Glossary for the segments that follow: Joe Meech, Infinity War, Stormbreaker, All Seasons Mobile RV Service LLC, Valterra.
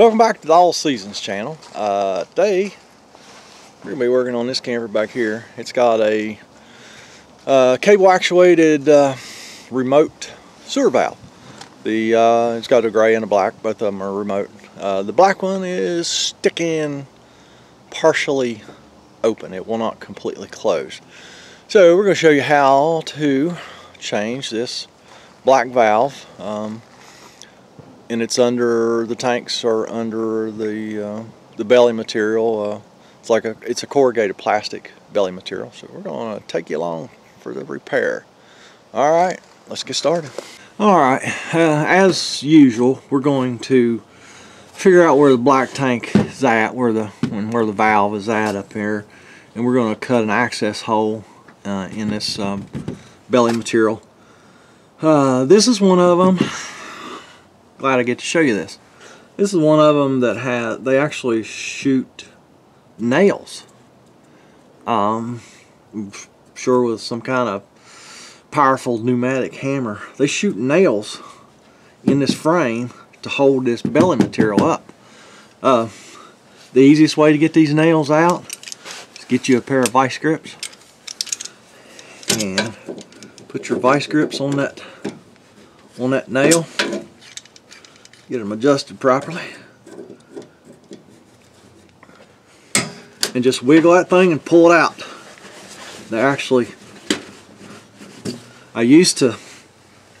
Welcome back to the All Seasons channel. Today we're gonna be working on this camper back here. It's got a cable actuated remote sewer valve. It's got a gray and a black, both of them are remote. The black one is sticking partially open, it will not completely close. So we're gonna show you how to change this black valve, and it's under the tanks or under the belly material. It's a corrugated plastic belly material. So we're gonna take you along for the repair. All right, let's get started. All right, as usual, we're going to figure out where the black tank is at, where the valve is at up here, and we're gonna cut an access hole in this belly material. This is one of them. Glad I get to show you this. This is one of them that they actually shoot nails. I'm sure with some kind of powerful pneumatic hammer. They shoot nails in this frame to hold this belly material up. The easiest way to get these nails out is get you a pair of vice grips and put your vice grips on that nail. Get them adjusted properly and just wiggle that thing and pull it out.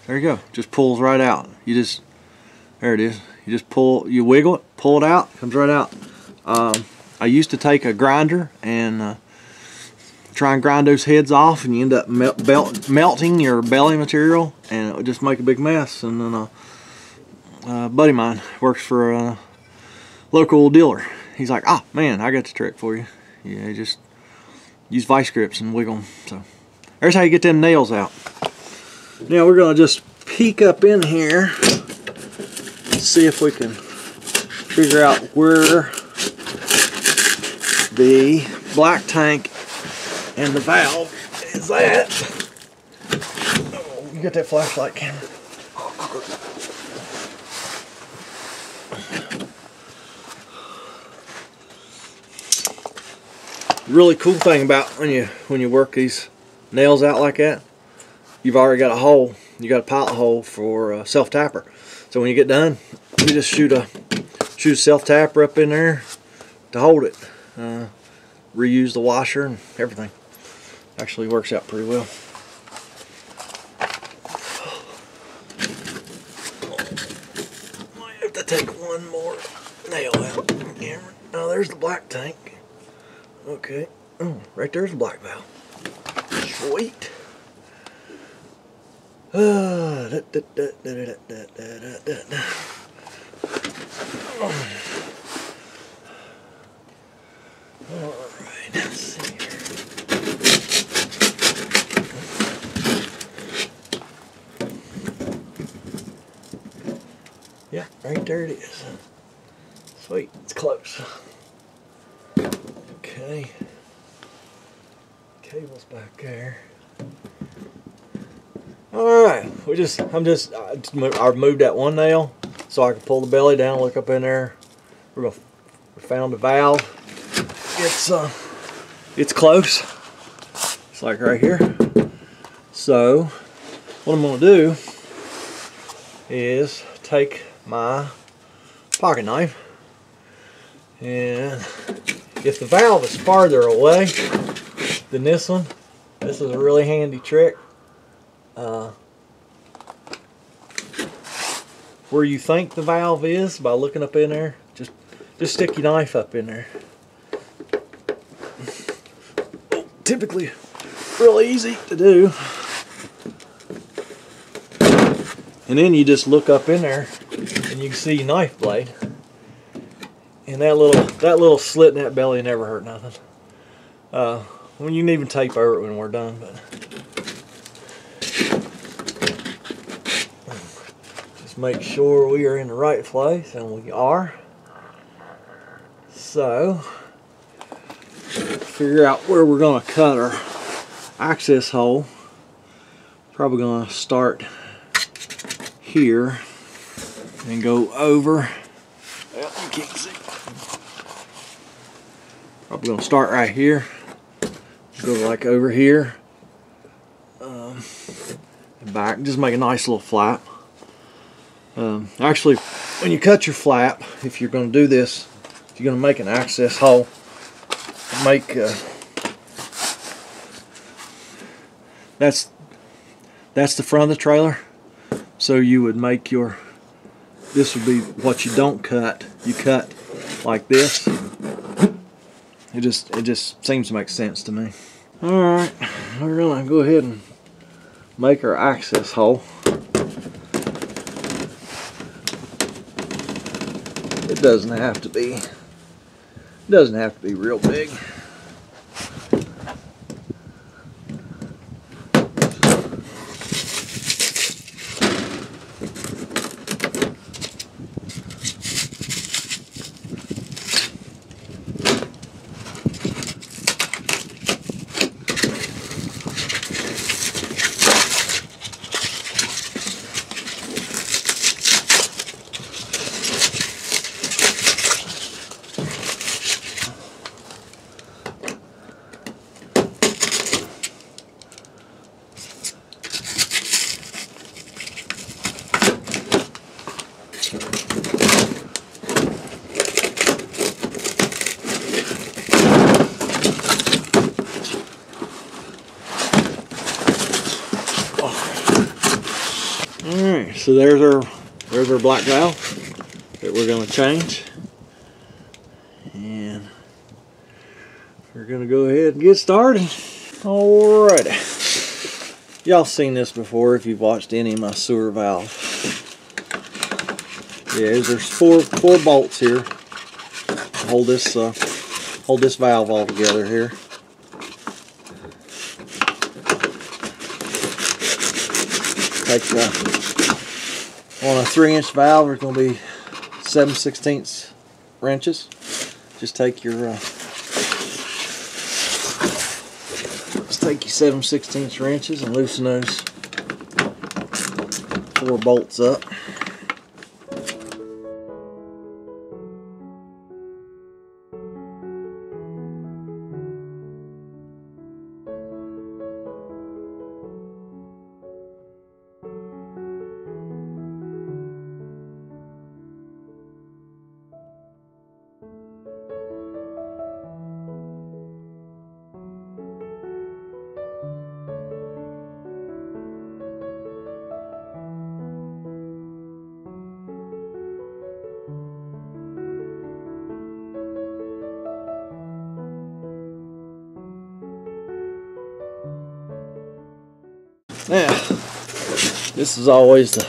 There you go, just pulls right out. There it is. You wiggle it, pull it out, comes right out. I used to take a grinder and try and grind those heads off, and you end up melting your belly material, and it would just make a big mess. And then a buddy of mine works for a local dealer. He's like, "Ah, man, I got the trick for you. You just use vice grips and wiggle them." So there's how you get them nails out. Now we're gonna just peek up in here and see if we can figure out where the black tank and the valve is at. Oh, you got that flashlight camera? Really cool thing about when you work these nails out like that, you've already got a hole. You got a pilot hole for a self tapper. So when you get done, you just shoot a self tapper up in there to hold it. Reuse the washer and everything. Actually works out pretty well. Might have to take one more nail out. Oh, there's the black tank. Okay, oh, right there's the black valve. Sweet. Alright, let's see here. Yeah, right there it is. Sweet, it's close. Okay, cable's back there. All right, I moved that one nail so I could pull the belly down, look up in there. We found the valve. It's close. It's like right here. So what I'm gonna do is take my pocket knife, and if the valve is farther away than this one, this is a really handy trick. Where you think the valve is, by looking up in there, just stick your knife up in there. Oh, typically, real easy to do. And then you just look up in there, and you can see your knife blade. And that little slit in that belly never hurt nothing. When you can even tape over it when we're done, but just make sure we are in the right place, and we are. So figure out where we're gonna cut our access hole. Probably gonna start here and go over Well, you can't see. Probably gonna start right here. Go like over here. And back. Just make a nice little flap. Actually, when you cut your flap, if you're going to do this, if you're going to make an access hole, make that's the front of the trailer. So you would make your, this would be what you don't cut. You cut like this. It just seems to make sense to me. All right, I'm gonna go ahead and make our access hole. It doesn't have to be. It doesn't have to be real big. So there's our black valve that we're going to change, and we're going to go ahead and get started. Alrighty, y'all seen this before if you've watched any of my sewer valve. Yeah, there's four bolts here to hold this valve all together here. Take the on a 3-inch valve, there's going to be 7/16 wrenches. Just take your, just take your 7/16 wrenches and loosen those 4 bolts up. Now, this is always the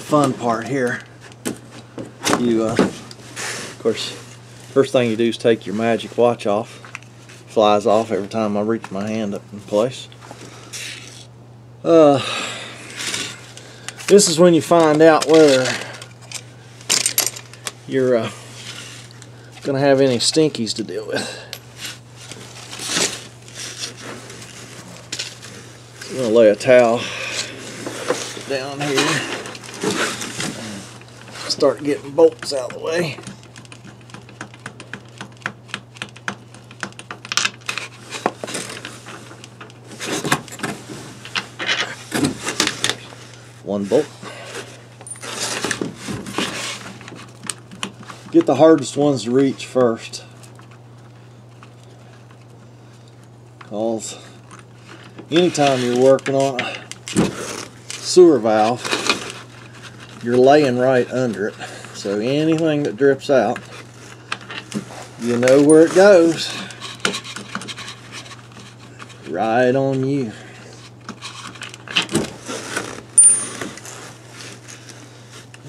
fun part here. You, of course, first thing you do is take your magic watch off. Flies off every time I reach my hand up in place. This is when you find out whether you're gonna have any stinkies to deal with. I'm going to lay a towel down here and start getting bolts out of the way. One bolt. Get the hardest ones to reach first. Cause anytime you're working on a sewer valve, you're laying right under it. So anything that drips out, you know where it goes. Right on you.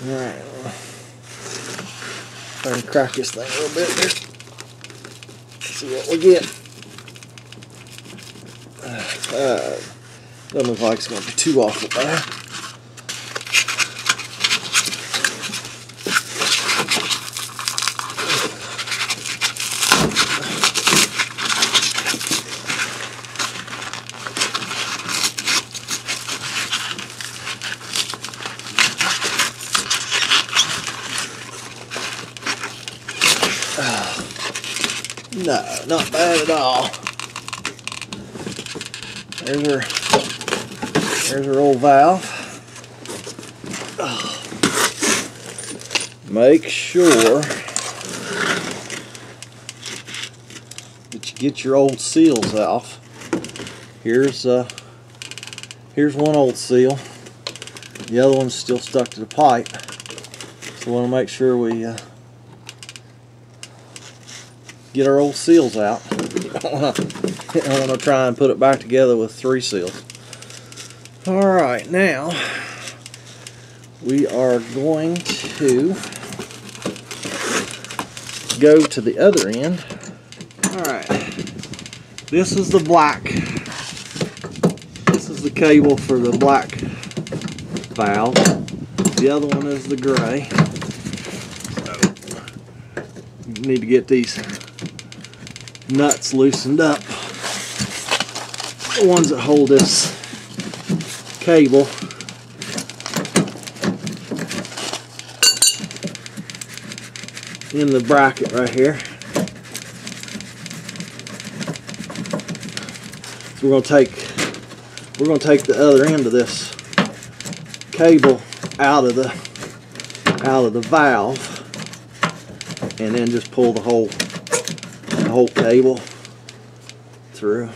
Alright, I'm going to crack this thing a little bit here. See what we get. Doesn't look like it's going to be too awful bad. No, not bad at all. There's our old valve. Make sure that you get your old seals off. Here's one old seal. The other one's still stuck to the pipe. So we want to make sure we get our old seals out. I want to try and put it back together with 3 seals. Alright, now we are going to go to the other end. Alright, this is the black. This is the cable for the black valve. The other one is the gray. So you need to get these nuts loosened up. The ones that hold this cable. In the bracket right here. So we're gonna take the other end of this cable out of the valve and then just pull the whole cable through.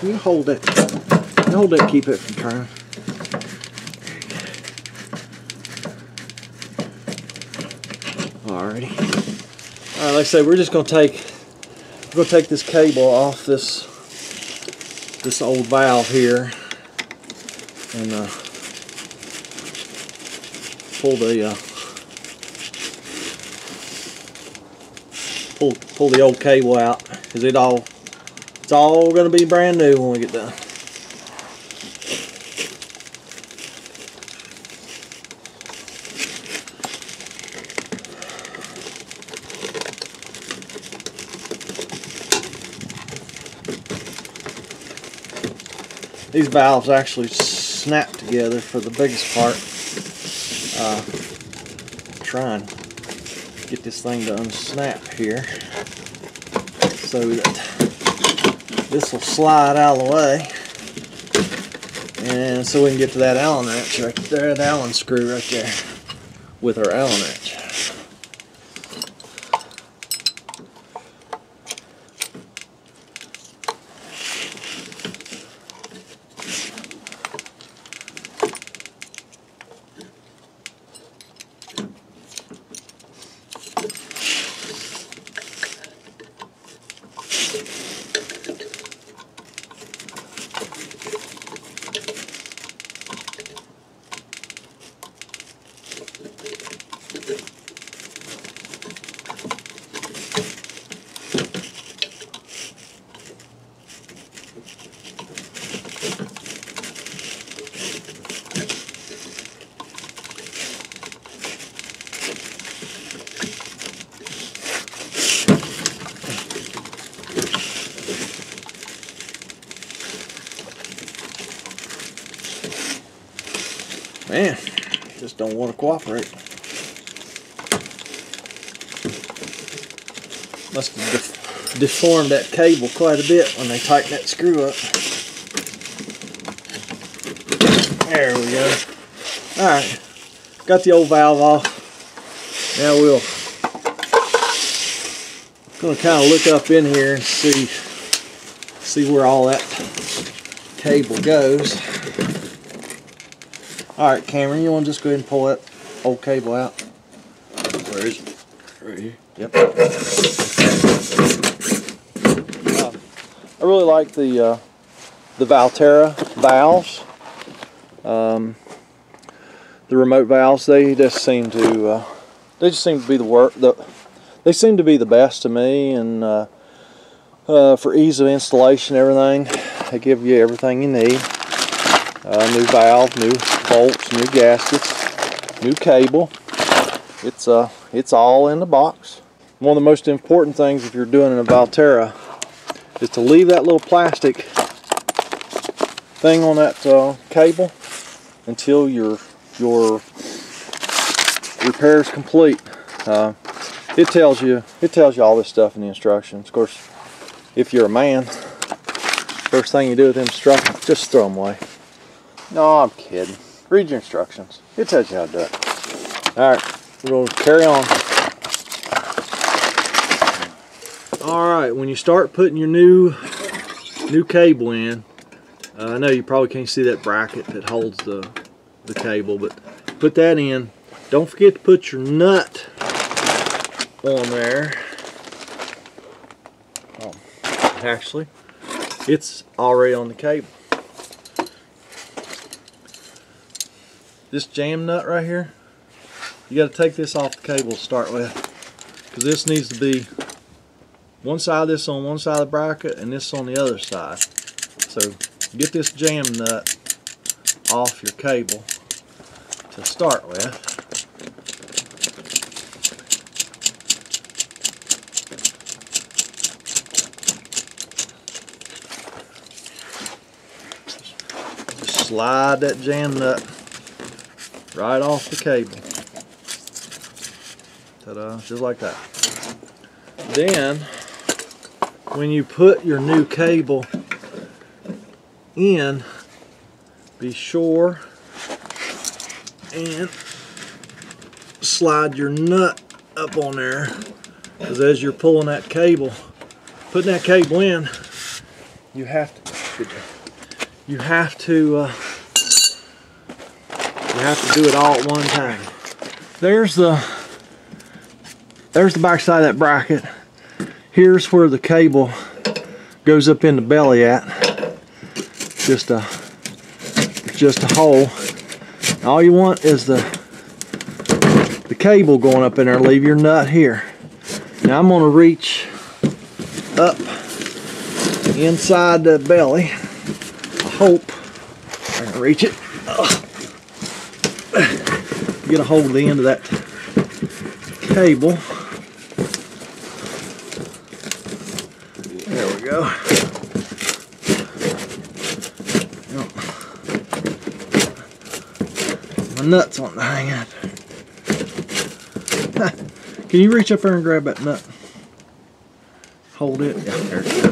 Can you hold that? Can you hold that? Keep it from turning. Alrighty. Alright, like I say, we're just gonna take this cable off this old valve here and pull the old cable out because it's all going to be brand new when we get done. These valves actually snap together for the biggest part. Try and get this thing to unsnap here so that this will slide out of the way, and so we can get to that Allen wrench right there, the Allen screw right there, with our Allen wrench. Man, just don't want to cooperate. Must have deformed that cable quite a bit when they tighten that screw up. There we go. Alright, got the old valve off. Now we'll going to kind of look up in here and see where all that cable goes. Alright, Cameron, you want to just go ahead and pull that old cable out? Where is it? Right here. Yep. I really like the Valterra valves. The remote valves, they just seem to be they seem to be the best to me, and for ease of installation, everything. They give you everything you need. New valve, new bolts, new gaskets, new cable. it's all in the box. One of the most important things if you're doing a Valterra is to leave that little plastic thing on that cable until your repair is complete. It tells you all this stuff in the instructions. Of course, if you're a man, first thing you do with them instructions, just throw them away. No, I'm kidding. Read your instructions. It tells you how to do it. All right, we're going to carry on. All right, when you start putting your new cable in, I know you probably can't see that bracket that holds the cable, but put that in. Don't forget to put your nut on there. Oh, actually, it's already on the cable. This jam nut right here, you got to take this off the cable to start with, because this needs to be one side of this on one side of the bracket and this on the other side. So get this jam nut off your cable to start with. Just slide that jam nut right off the cable. Ta-da, just like that. Then, when you put your new cable in, be sure and slide your nut up on there, because as you're pulling that cable, putting that cable in, you have to do it all at one time. There's the back side of that bracket. Here's where the cable goes up in the belly at. Just a hole. All you want is the cable going up in there. Leave your nut here. Now I'm going to reach up inside the belly. I hope I can reach it. Get a hold of the end of that cable. There we go. Oh. My nuts want to hang out. Can you reach up there and grab that nut? Hold it. Yeah, there it goes.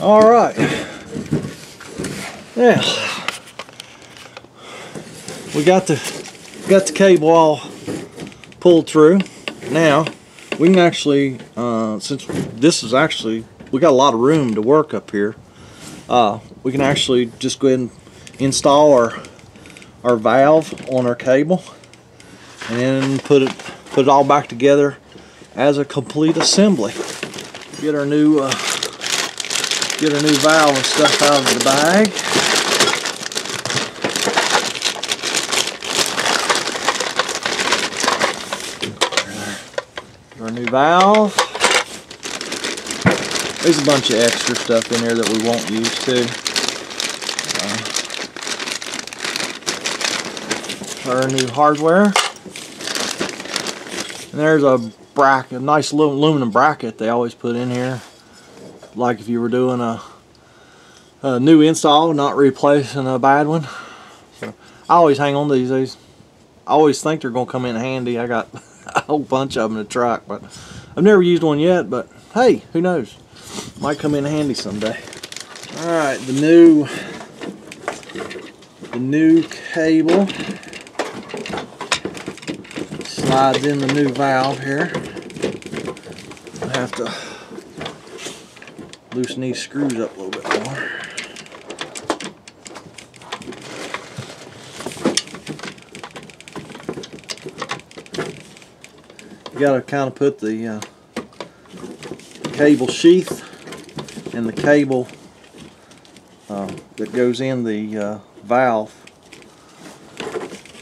Alright, now we got the cable all pulled through. Now we can actually, since this is actually, we got a lot of room to work up here, we can actually just go ahead and install our valve on our cable and then put it all back together as a complete assembly. Get our new Get a new valve and stuff out of the bag. Our new valve. There's a bunch of extra stuff in here that we won't use too. Our new hardware. And there's a bracket, a nice little aluminum bracket they always put in here. Like if you were doing a new install, not replacing a bad one. So I always hang on to these days. I always think they're going to come in handy. I got a whole bunch of them in the truck, but I've never used one yet, but hey, who knows? Might come in handy someday. Alright, the new cable slides in the new valve here. I have to loosen these screws up a little bit more. you got to kind of put the cable sheath and the cable that goes in the valve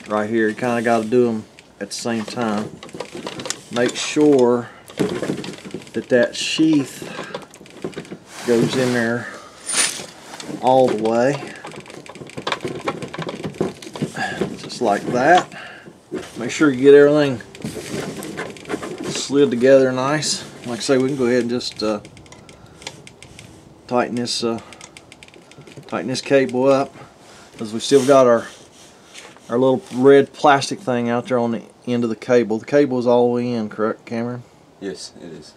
right here. You kind of got to do them at the same time. Make sure that that sheath goes in there all the way, just like that. Make sure you get everything slid together nice. Like I say, we can go ahead and just tighten this cable up, because we still got our little red plastic thing out there on the end of the cable. The cable is all the way in, correct, Cameron? Yes, it is.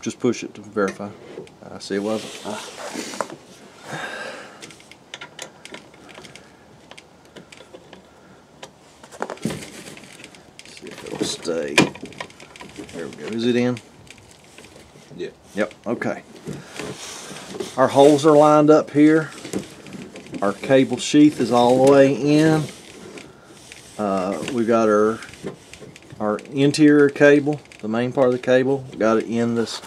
Just push it to verify. I see it wasn't. See if it'll stay. There we go. Is it in? Yeah. Yep. Okay. Our holes are lined up here. Our cable sheath is all the way in. We got our interior cable, the main part of the cable, got it in this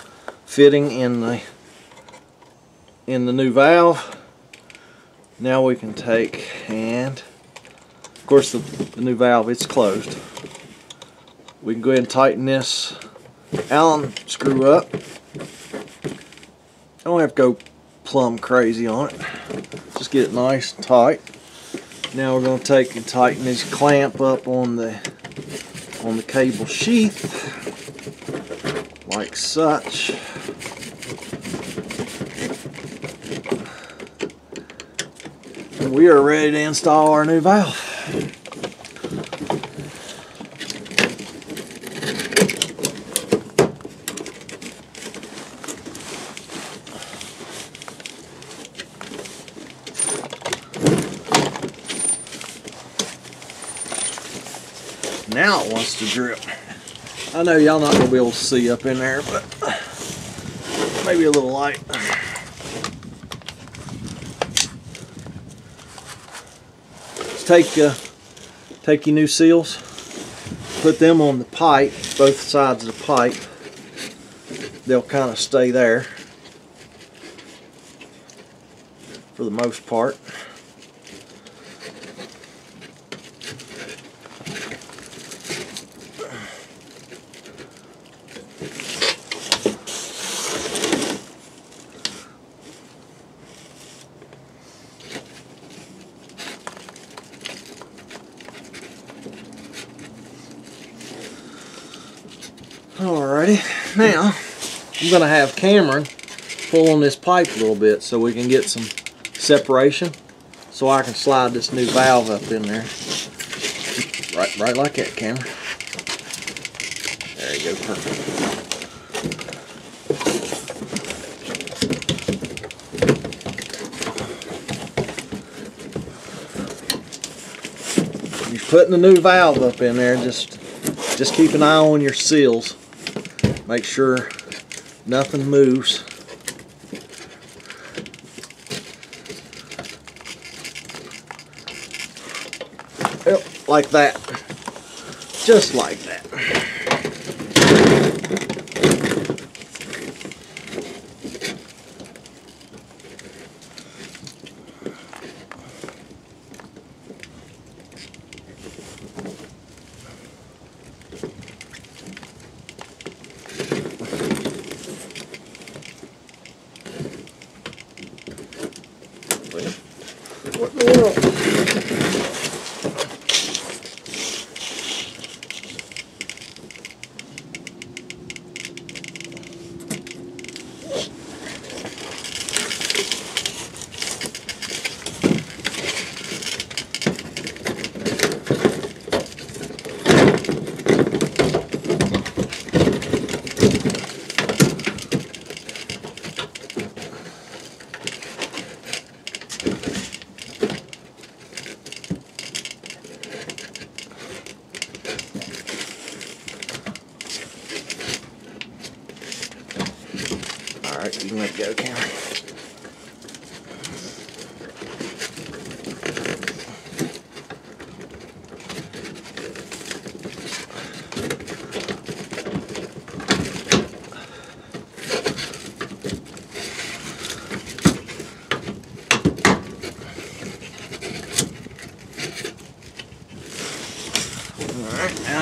fitting in the new valve. Now we can take, and of course the new valve, it's closed. We can go ahead and tighten this Allen screw up. I don't have to go plumb crazy on it, just get it nice and tight. Now we're going to take and tighten this clamp up on the cable sheath, like such. And we are ready to install our new valve. Now it wants to drip. I know y'all not going to be able to see up in there, but maybe a little light. Let's take your new seals, put them on the pipe, both sides of the pipe. They'll kind of stay there for the most part. Alrighty, now I'm going to have Cameron pull on this pipe a little bit so we can get some separation, so I can slide this new valve up in there. Right like that, Cameron. There you go, perfect. You're putting the new valve up in there, just keep an eye on your seals. Make sure nothing moves. Yep, like that. Just like that. You can let it go, Cameron.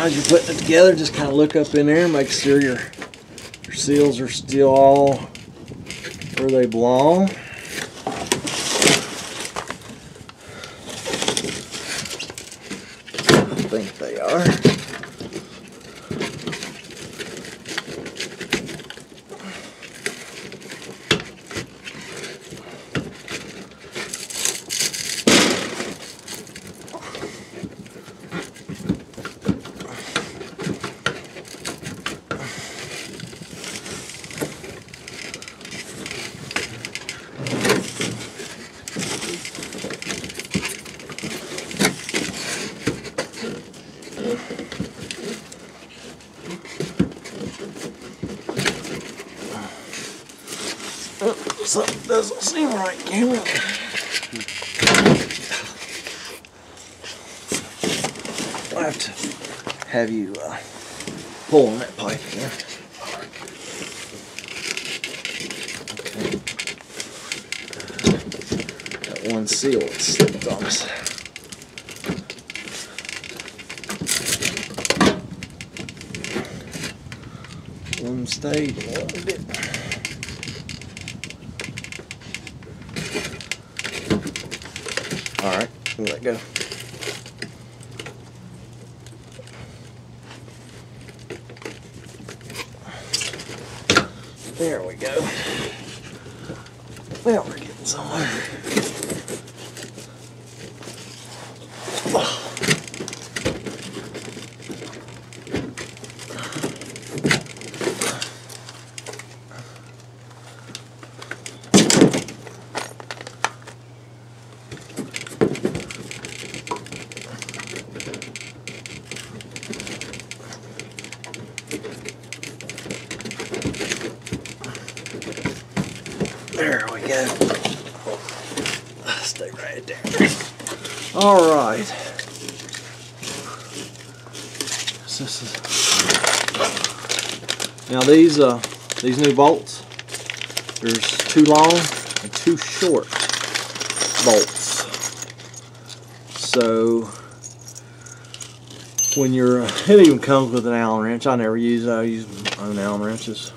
as you're putting it together, just kind of look up in there and make sure your seals are still all where they belong. I think they are. Something doesn't seem right, camera. I have to have you pull on that pipe here. Okay. Got one seal that slipped on us. One stayed, one didn't. Alright, let go. There we go. Well, we're getting somewhere. Oh. There we go. Stay right there. All right. Now these new bolts, there's two long and two short bolts. So when you're, it even comes with an Allen wrench. I never use it. I use my own Allen wrenches.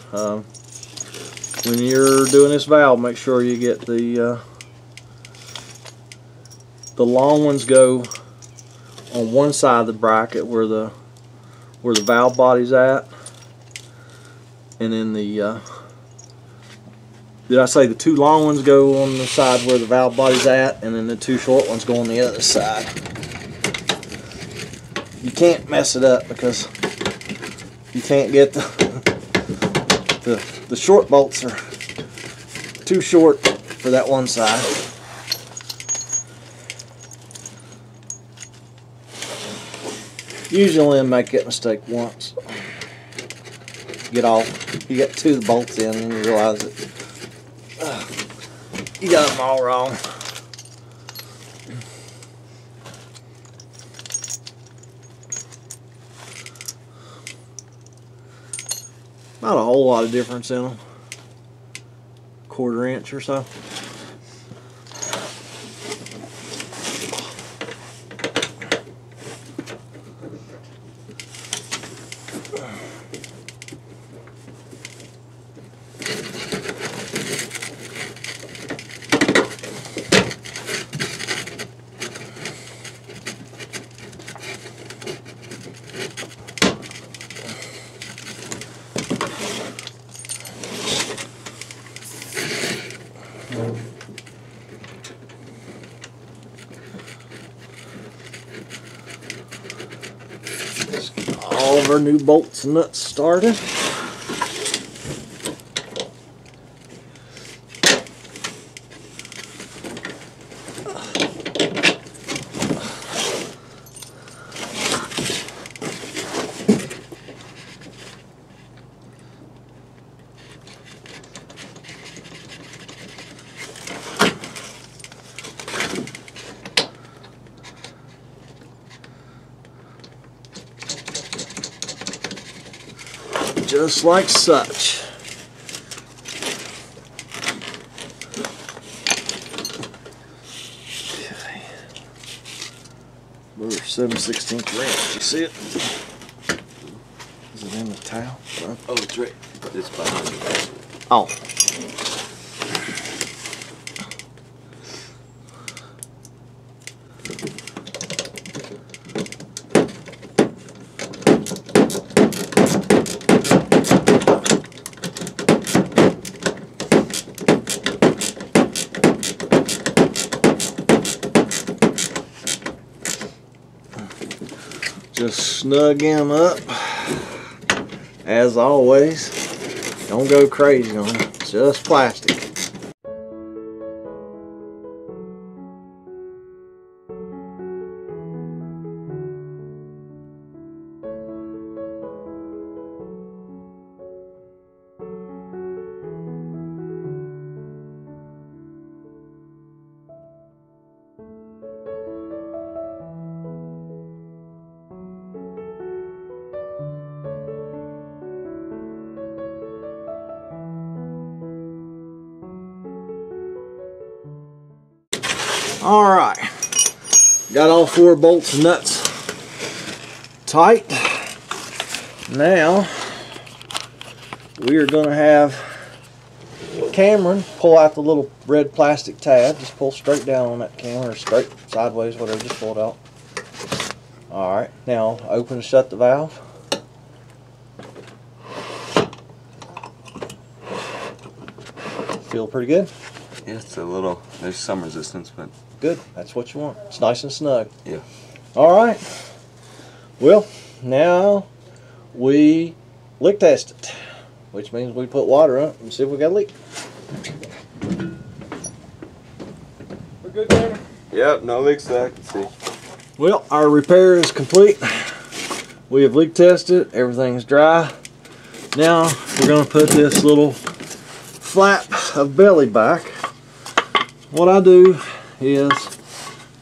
When you're doing this valve, make sure you get the long ones go on one side of the bracket where the valve body's at, and then the did I say the two long ones go on the side where the valve body's at, and then the two short ones go on the other side. You can't mess it up because you can't get the short bolts are too short for that one side. Usually I make that mistake once. Get off. You got two bolts in and you realize that you got them all wrong. Not a whole lot of difference in them. Quarter inch or so. All of our new bolts and nuts started. Just like such. Okay. We're 7/16 inch. You see it? it in the towel, bro? Oh, it's right. It's behind me. Oh. Just snug him up. As always, don't go crazy on it. Just plastic. Alright, got all four bolts and nuts tight. Now we are going to have Cameron pull out the little red plastic tab. Just pull straight down on that camera, or straight sideways, whatever, just pull it out. Alright, now open and shut the valve. Feel pretty good? Yeah, it's a little, there's some resistance, but... Good, that's what you want. It's nice and snug. Yeah. Alright. Well, now we leak test it, which means we put water on it and see if we got a leak. We're good, Cameron? Yep, no leaks that I can see. Well, our repair is complete. We have leak tested, everything's dry. Now, we're going to put this little flap of belly back. What I do is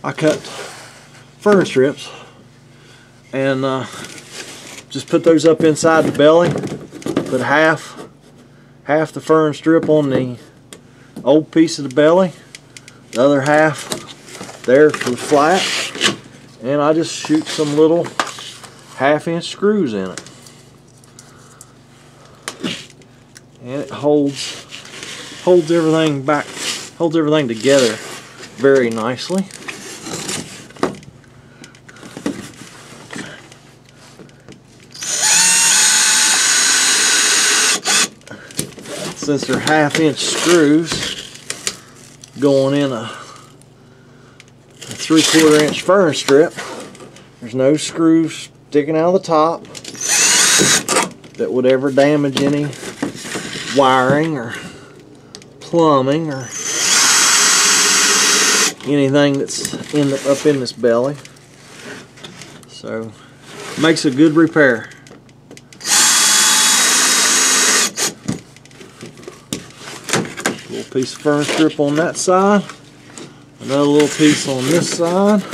I cut fern strips and just put those up inside the belly, put half the fern strip on the old piece of the belly, the other half there for the flap, and I just shoot some little 1/2-inch screws in it. And it holds everything back. Holds everything together very nicely. Since they're 1/2-inch screws going in a 3/4-inch fern strip, there's no screws sticking out of the top that would ever damage any wiring or plumbing or anything that's in the, up in this belly. So, makes a good repair. Little piece of fern strip on that side. Another little piece on this side.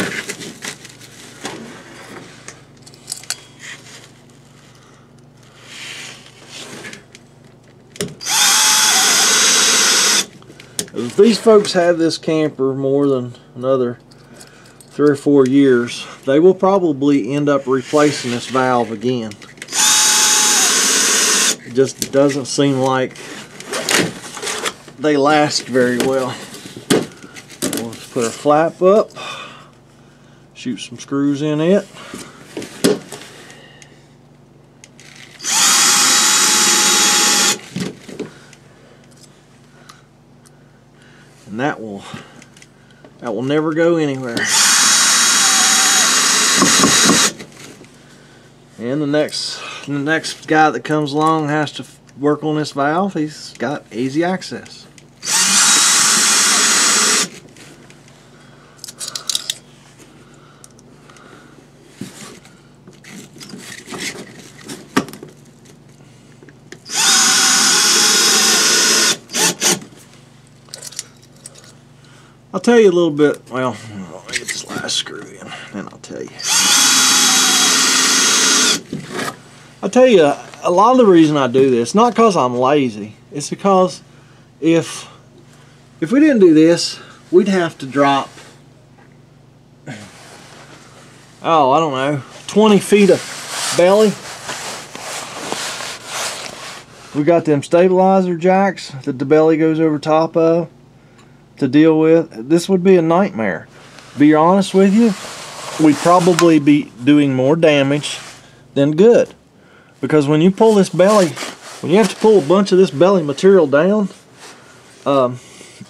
If these folks have this camper more than another 3 or 4 years, they will probably end up replacing this valve again. It just doesn't seem like they last very well. We'll just put our flap up, shoot some screws in it. And that will never go anywhere. And the next guy that comes along has to work on this valve. He's got easy access. I'll tell you a little bit, well, I'll get this last screw in, and I'll tell you. I'll tell you, a lot of the reason I do this, not because I'm lazy, it's because if we didn't do this, we'd have to drop, oh, I don't know, 20 feet of belly We got them stabilizer jacks that the belly goes over top of to deal with. This would be a nightmare. To be honest with you, we'd probably be doing more damage than good. Because when you pull this belly, when you have to pull a bunch of this belly material down,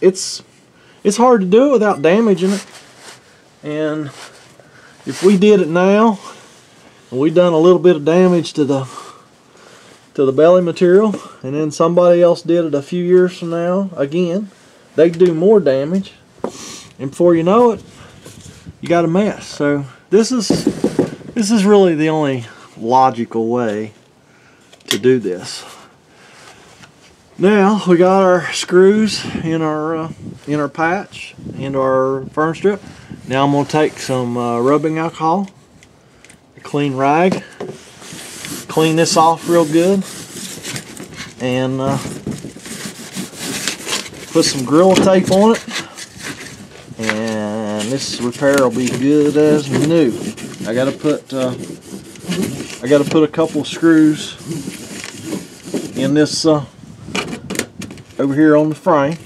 it's hard to do it without damaging it. And if we did it now, and we done a little bit of damage to the belly material, and then somebody else did it a few years from now again, they do more damage, and before you know it, you got a mess. So this is really the only logical way to do this. Now we got our screws in our patch and our fern strip. Now I'm gonna take some rubbing alcohol, a clean rag, clean this off real good, and put some Gorilla Tape on it, and this repair will be good as new. I gotta put a couple screws in this over here on the frame.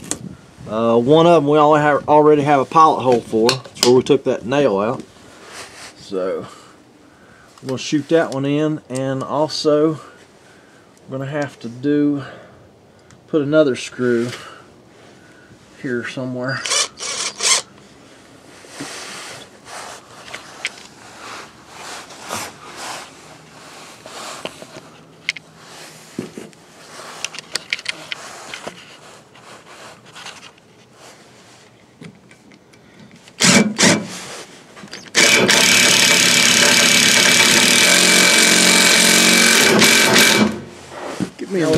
One of them we already have a pilot hole for. That's where we took that nail out. So I'm gonna shoot that one in, and also I'm gonna have to put another screw here somewhere.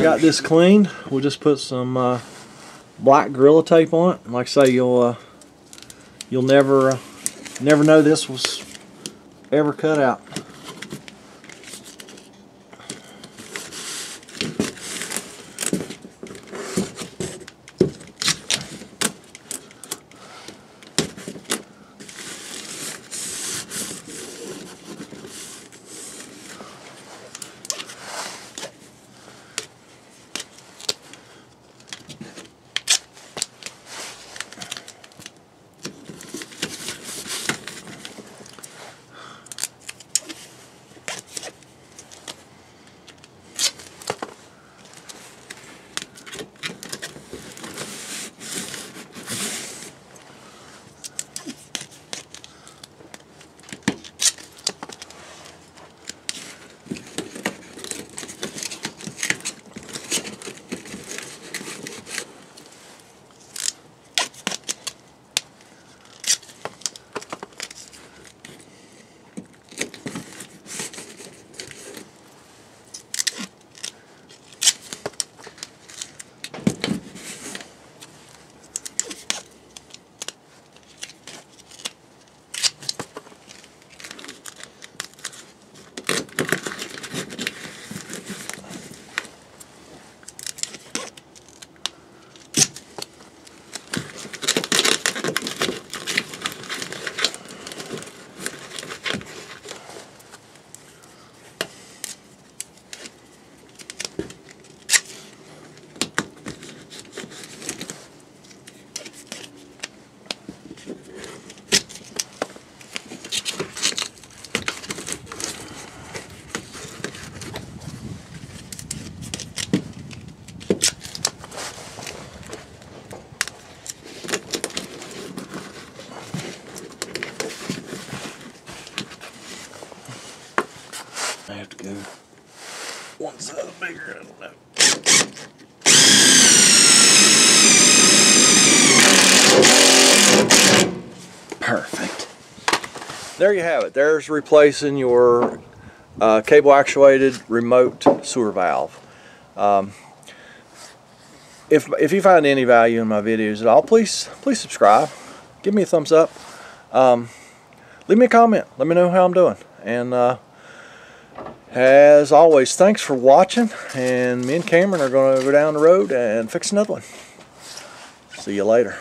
Got this clean. We'll just put some black Gorilla Tape on it. Like I say, you'll never know this was ever cut out. There you have it. There's replacing your cable actuated remote sewer valve. If you find any value in my videos at all, please subscribe, give me a thumbs up, leave me a comment, let me know how I'm doing, and as always, thanks for watching, and me and Cameron are going to go down the road and fix another one. See you later.